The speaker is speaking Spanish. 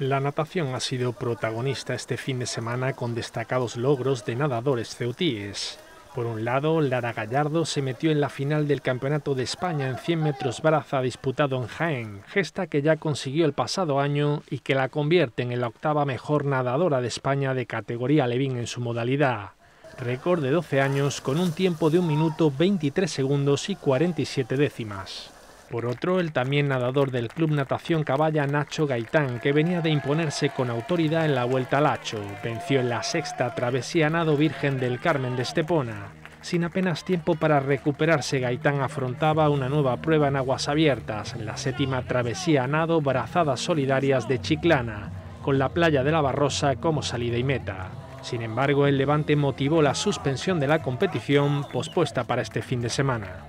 La natación ha sido protagonista este fin de semana con destacados logros de nadadores ceutíes. Por un lado, Lara Gallardo se metió en la final del Campeonato de España en 100 metros braza disputado en Jaén, gesta que ya consiguió el pasado año y que la convierte en la octava mejor nadadora de España de categoría Alevín en su modalidad. Récord de 12 años con un tiempo de 1 minuto 23 segundos y 47 décimas. Por otro, el también nadador del Club Natación Caballa, Nacho Gaitán, que venía de imponerse con autoridad en la Vuelta al Acho, venció en la sexta Travesía a Nado Virgen del Carmen de Estepona. Sin apenas tiempo para recuperarse, Gaitán afrontaba una nueva prueba en aguas abiertas, la séptima Travesía a Nado Brazadas Solidarias de Chiclana, con la playa de la Barrosa como salida y meta. Sin embargo, el levante motivó la suspensión de la competición, pospuesta para este fin de semana.